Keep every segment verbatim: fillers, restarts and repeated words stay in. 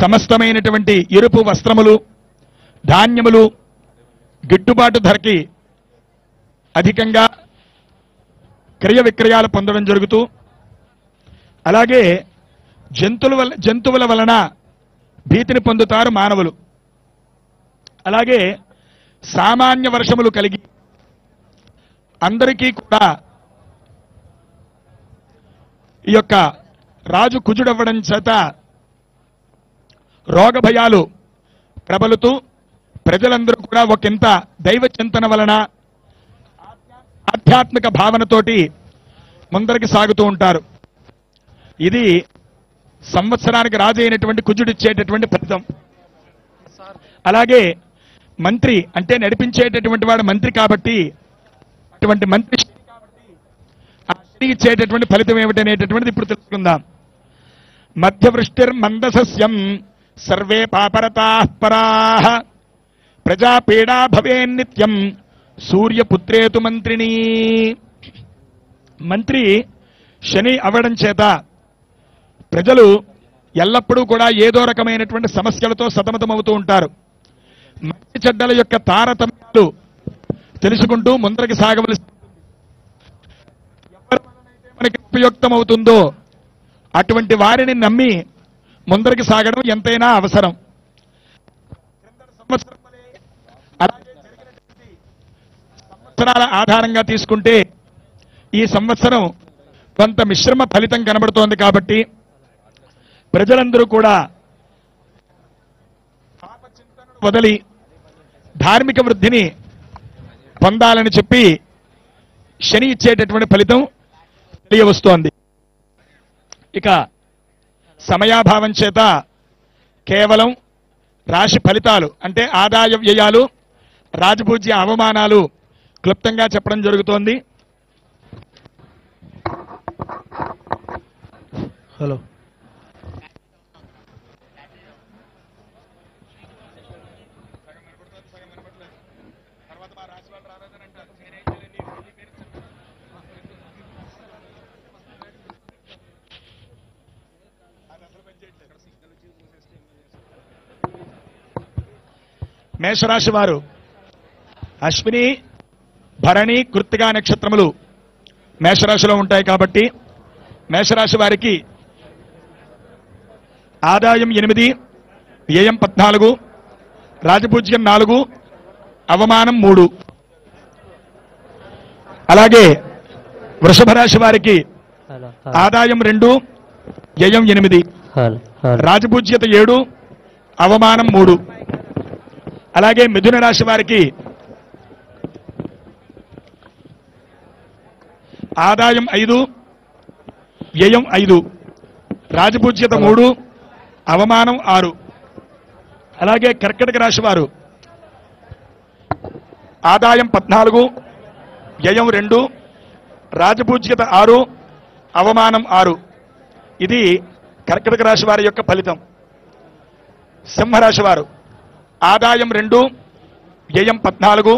సమస్తమైనటువంటి ఎరుపు వస్త్రములు ధాన్యములు గిట్టుబాటు ధరకి అధికంగా క్రయ విక్రయాలు పొందడం జరుగుతూ అలాగే జంతువుల జంతువుల వలన భీతిని పొందుతారు మానవులు. అలాగే సామాన్య వర్షములు కలిగి అందరికీ కూడా ఈ యొక్క రాజు కుజుడవ్వడం చేత రోగ భయాలు ప్రబలుతూ ప్రజలందరూ కూడా ఒకంత దైవ చింతన వలన ఆధ్యాత్మిక భావనతోటి ముందరికి సాగుతూ ఉంటారు. ఇది సంవత్సరానికి రాజు అయినటువంటి కుజుడిచ్చేటటువంటి ఫలితం. అలాగే మంత్రి అంటే నడిపించేటటువంటి వాడు మంత్రి కాబట్టి అటువంటి మంత్రి ఇచ్చేటటువంటి ఫలితం ఏమిటనేటటువంటిది ఇప్పుడు తెలుసుకుందాం. మధ్యవృష్టిర్ మందసస్యం సర్వే పాపరతాఃపరాః ప్రజాపీడా భవేన్నిత్యం సూర్యపుత్రేతు మంత్రిని. మంత్రి శని అవడం చేత ప్రజలు ఎల్లప్పుడూ కూడా ఏదో రకమైనటువంటి సమస్యలతో సతమతమవుతూ ఉంటారు. మంచి చెడ్డల యొక్క తారతమ్యాలు తెలుసుకుంటూ ముందరికి సాగవలసి మనకి ఉపయుక్తమవుతుందో అటువంటి వారిని నమ్మి ముందరికి సాగడం ఎంతైనా అవసరం. సంవత్సరాల ఆధారంగా తీసుకుంటే ఈ సంవత్సరం కొంత మిశ్రమ ఫలితం కనబడుతోంది కాబట్టి ప్రజలందరూ కూడా పాపచింతనను వదిలి ధార్మిక వృద్ధిని పొందాలని చెప్పి శని ఇచ్చేటటువంటి ఫలితం తెలియవస్తోంది. ఇక సమయాభావం చేత కేవలం రాశి ఫలితాలు అంటే ఆదాయ వ్యయాలు రాజపూజ్య అవమానాలు క్లుప్తంగా చెప్పడం జరుగుతోంది. హలో మేషరాశి వారు అశ్విని భరణి కృత్తికా నక్షత్రములు మేషరాశిలో ఉంటాయి కాబట్టి మేషరాశి వారికి ఆదాయం ఎనిమిది, వ్యయం పద్నాలుగు, రాజపూజ్యం నాలుగు, అవమానం మూడు. అలాగే వృషభ రాశి వారికి ఆదాయం రెండు, వ్యయం ఎనిమిది, రాజపూజ్యత ఏడు, అవమానం మూడు. అలాగే మిథున రాశి వారికి ఆదాయం ఐదు, వ్యయం ఐదు, రాజపూజ్యత మూడు, అవమానం ఆరు. అలాగే కర్కటక రాశి వారు ఆదాయం పద్నాలుగు, వ్యయం రెండు, రాజపూజ్యత ఆరు, అవమానం ఆరు. ఇది కర్కటక రాశి వారి యొక్క ఫలితం. సింహరాశి వారు ఆదాయం రెండు, వ్యయం పద్నాలుగు,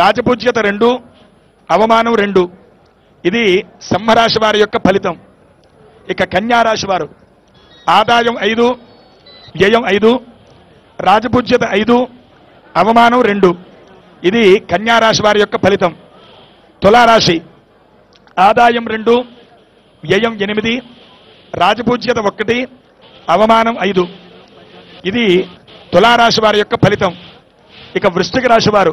రాజపూజ్యత రెండు, అవమానం రెండు. ఇది సింహరాశి వారి యొక్క ఫలితం. ఇక కన్యారాశి వారు ఆదాయం ఐదు, వ్యయం ఐదు, రాజపూజ్యత ఐదు, అవమానం రెండు. ఇది కన్యారాశి వారి యొక్క ఫలితం. తులారాశి ఆదాయం రెండు, వ్యయం ఎనిమిది, రాజపూజ్యత ఒకటి, అవమానం ఐదు. ఇది తులారాశి వారి యొక్క ఫలితం. ఇక వృశ్చిక రాశి వారు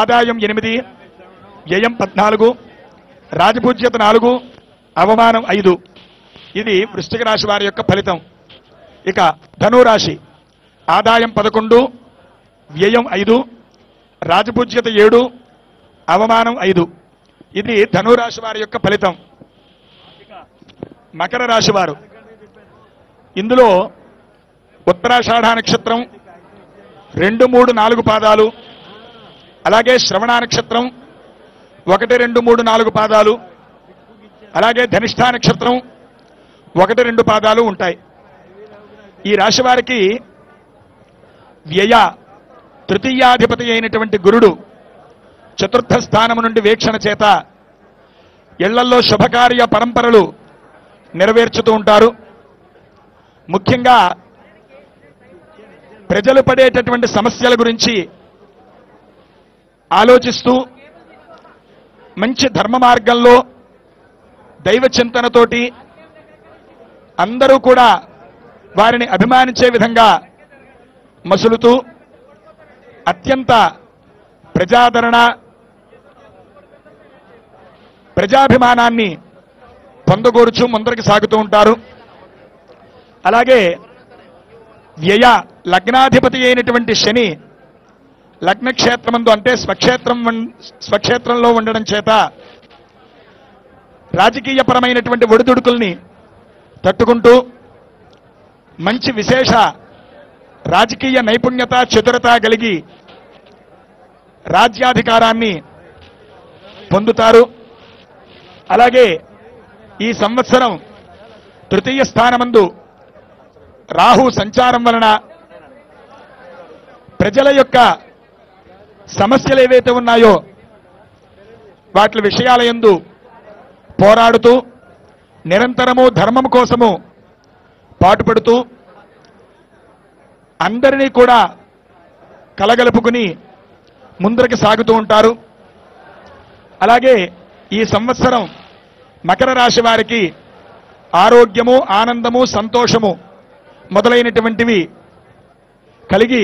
ఆదాయం ఎనిమిది, వ్యయం పద్నాలుగు, రాజపూజ్యత నాలుగు, అవమానం ఐదు. ఇది వృశ్చిక రాశి వారి యొక్క ఫలితం. ఇక ధనురాశి ఆదాయం పదకొండు, వ్యయం ఐదు, రాజపూజ్యత ఏడు, అవమానం ఐదు. ఇది ధనురాశి వారి యొక్క ఫలితం. మకర రాశి వారు ఇందులో ఉత్తరాషాఢ నక్షత్రం రెండు మూడు నాలుగు పాదాలు, అలాగే శ్రవణ నక్షత్రం ఒకటి రెండు మూడు నాలుగు పాదాలు, అలాగే ధనిష్ఠ నక్షత్రం ఒకటి రెండు పాదాలు ఉంటాయి. ఈ రాశి వారికి వ్యయ తృతీయాధిపతి అయినటువంటి గురుడు చతుర్థ స్థానము నుండి వీక్షణ చేత ఇళ్లల్లో శుభకార్య పరంపరలు నెరవేర్చుతూ ఉంటారు. ముఖ్యంగా ప్రజలు పడేటటువంటి సమస్యల గురించి ఆలోచిస్తూ మంచి ధర్మ మార్గంలో దైవ చింతనతోటి అందరూ కూడా వారిని అభిమానించే విధంగా మసులుతూ అత్యంత ప్రజాదరణ ప్రజాభిమానాన్ని పొందగోరుచు ముందరికి సాగుతూ ఉంటారు. అలాగే వ్యయ లగ్నాధిపతి అయినటువంటి శని లగ్నక్షేత్రమందు అంటే స్వక్షేత్రం స్వక్షేత్రంలో ఉండడం చేత రాజకీయపరమైనటువంటి ఒడిదుడుకుల్ని తట్టుకుంటూ మంచి విశేష రాజకీయ నైపుణ్యత చతురత కలిగి రాజ్యాధికారాన్ని పొందుతారు. అలాగే ఈ సంవత్సరం తృతీయ స్థానమందు రాహు సంచారం వలన ప్రజల యొక్క సమస్యలు ఏవైతే ఉన్నాయో వాటి విషయాలయందు పోరాడుతూ నిరంతరము ధర్మం కోసము పాటుపడుతూ అందరినీ కూడా కలగలుపుకుని ముందరికి సాగుతూ ఉంటారు. అలాగే ఈ సంవత్సరం మకర రాశి వారికి ఆరోగ్యము ఆనందము సంతోషము మొదలైనటువంటివి కలిగి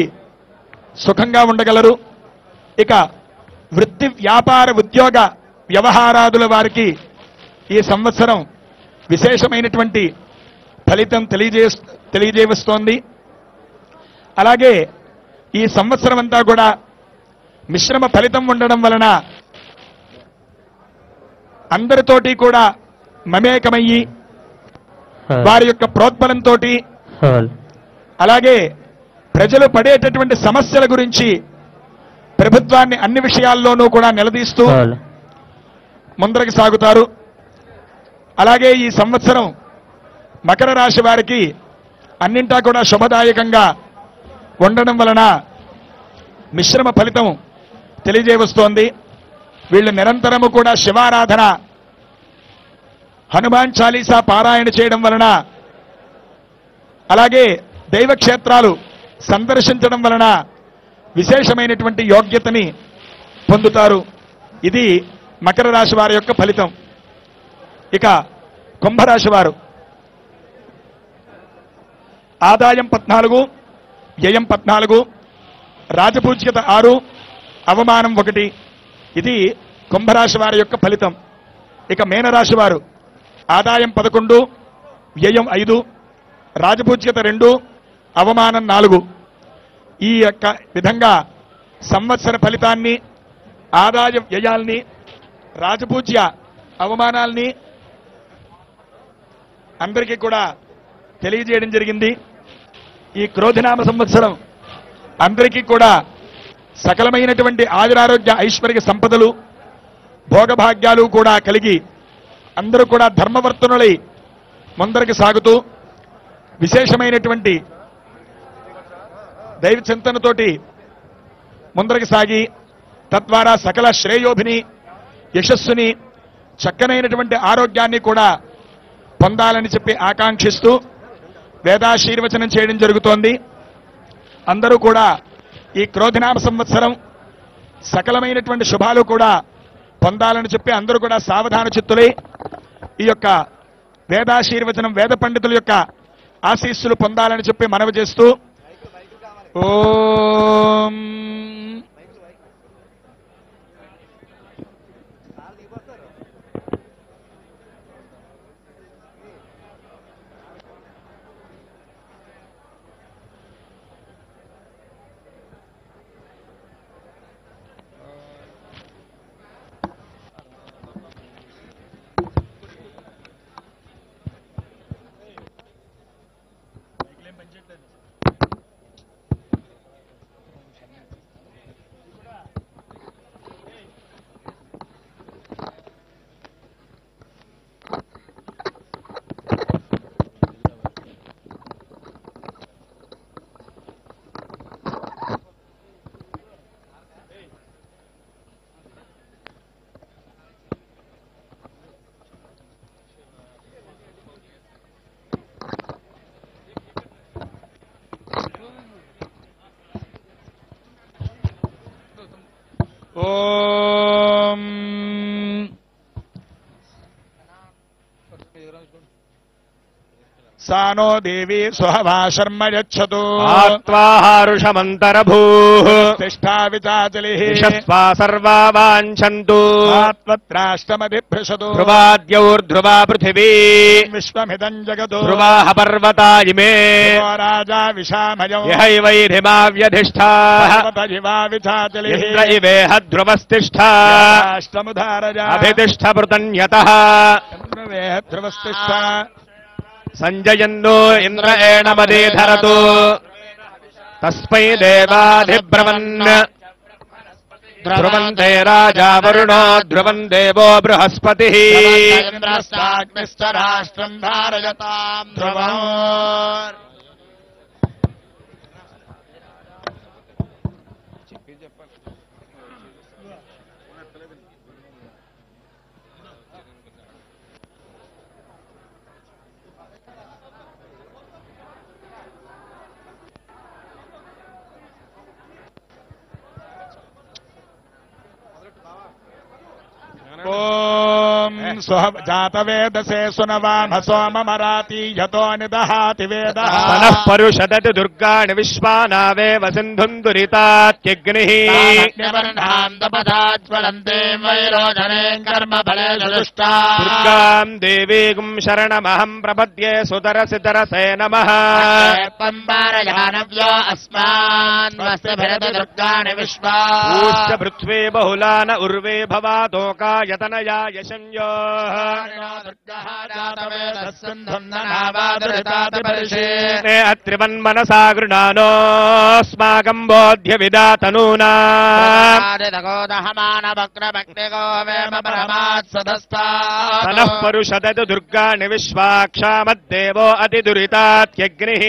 సుఖంగా ఉండగలరు. ఇక వృత్తి వ్యాపార ఉద్యోగ వ్యవహారాదుల వారికి ఈ సంవత్సరం విశేషమైనటువంటి ఫలితం తెలియజే తెలియజేస్తోంది. అలాగే ఈ సంవత్సరం అంతా కూడా మిశ్రమ ఫలితం ఉండడం వలన అందరితోటి కూడా మమేకమయ్యి వారి యొక్క ప్రోద్బలంతో అలాగే ప్రజలు పడేటటువంటి సమస్యల గురించి ప్రభుత్వాన్ని అన్ని విషయాల్లోనూ కూడా నిలదీస్తూ ముందరికి సాగుతారు. అలాగే ఈ సంవత్సరం మకర రాశి వారికి అన్నింటా కూడా శుభదాయకంగా ఉండడం వలన మిశ్రమ ఫలితం తెలియజేయవస్తోంది. వీళ్ళు నిరంతరము కూడా శివారాధన హనుమాన్ చాలీసా పారాయణ చేయడం వలన అలాగే దైవక్షేత్రాలు సందర్శించడం వలన విశేషమైనటువంటి యోగ్యతని పొందుతారు. ఇది మకర రాశి వారి యొక్క ఫలితం. ఇక కుంభరాశి వారు ఆదాయం పద్నాలుగు, వ్యయం పద్నాలుగు, రాజపూజ్యత ఆరు, అవమానం ఒకటి. ఇది కుంభరాశి వారి యొక్క ఫలితం. ఇక మీనరాశి వారు ఆదాయం పదకొండు, వ్యయం ఐదు, రాజపూజ్యత రెండు, అవమానం నాలుగు. ఈ యొక్క విధంగా సంవత్సర ఫలితాన్ని ఆదాయ వ్యయాల్ని రాజపూజ్య అవమానాల్ని అందరికీ కూడా తెలియజేయడం జరిగింది. ఈ క్రోధినామ సంవత్సరం అందరికీ కూడా సకలమైనటువంటి ఆయురారోగ్య ఐశ్వర్య సంపదలు భోగభాగ్యాలు కూడా కలిగి అందరూ కూడా ధర్మవర్తనులై ముందరికి సాగుతూ విశేషమైనటువంటి దైవ చింతనతోటి ముందరికి సాగి తద్వారా సకల శ్రేయోభిని యశస్సుని చక్కనైనటువంటి ఆరోగ్యాన్ని కూడా పొందాలని చెప్పి ఆకాంక్షిస్తూ వేదాశీర్వచనం చేయడం జరుగుతోంది. అందరూ కూడా ఈ క్రోధినామ సంవత్సరం సకలమైనటువంటి శుభాలు కూడా పొందాలని చెప్పి అందరూ కూడా సావధాన చిత్తులై ఈ యొక్క వేదాశీర్వచనం వేద పండితుల యొక్క ఆశీస్సులు పొందాలని చెప్పి మనవి చేస్తూ ఓం ओम सानो देवी सुहवा शर्म यच्छतु आत्वा हरुषमन्तरभूः तिष्ठा विचाचलिः विश्वा सर्वा वाञ्छन्तु आत्मत्राष्टमदिभृशतु ध्रुवाद्यौर्ध्रुवा पृथिवी विश्वमिदं जगतो ध्रुवाः पर्वता इमे राजा विशामयौ यहैवैर्हिमाव्यधिष्ठाः पर्वतजिवा विचाचलिः इन्द्र इवेह ध्रुवस्तिष्ठाष्टमुधारजा अभितिष्ठ पृतन्यतः इन्द्रवेह ध्रुवस्तिष्ठ संजयन्नो इंद्रेण मदीधरतु तस्मै देवाधिब्रवन् ध्रुवन्ते राजा वरुणो ध्रुवन् देवो बृहस्पतिः राष्ट्रं धारयतां ध्रुवम् ओम स्वह जातवेदसे सुनवाम सोममराती यतो निदहाति वेदः मनः परुषदति दुर्गाणि विश्वानावे वसिन्धुन्दुरितात्यग्निः तान्यवर्णान्तपदाज्वलन्ते वैरोधने कर्मफले सदुष्टा दुर्गां देवीं शरणमहं प्रपद्ये सुतरसितरसे नमः पम्बारयानव्यो अस्मान् वस्त्रभिरति दुर्गाणि विश्वा पूष्ट पृथ्वी बहुलान उर्वे भवातोकाय तनया यशन्यो दुर्गः जातवेदस्सन्धं ननावादृतातिपरिषे ते अत्रिवन् मनसा गृणानोऽस्माकं बोध्यविदा तनूना तनः परुषदतु दुर्गाणि विश्वाक्षामद्देवो अतिदुरितात्यग्निः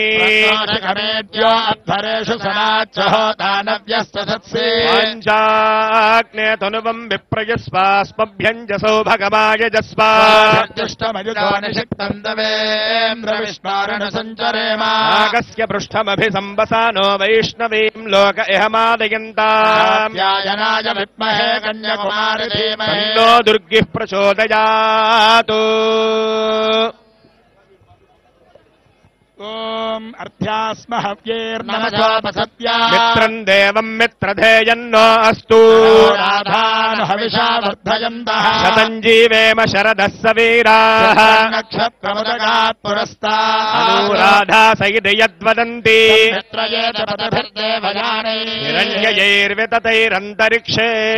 अध्वरेषु सनाच्छः दानव्यस्तसत्से वाञ्छाग्ने तनुवं विप्रयस्वा स्मभ्यञ्जसौ भगवाय जस्वा नागस्य पृष्ठमभिसंवसानो वैष्णवीं लोक इहमादयन्ताम् याजनाय विद्महे कन्याकुमारी धीमहि तन्नो दुर्गिः प्रचोदयात्। ओम अर्थ्यास्म हव्येर्नमसत्या मित्रं देवं मित्रधेयन्नो अस्तु राधान हविषा वर्धयन्तः शतं जीवेम शरदः सवीराः नक्षत्रमुदगात् पुरस्तात् राधा सहित यद्वदन्ति मित्रये च पदभिर्देवयानैः हिरण्ययैर्विततैरन्तरिक्षे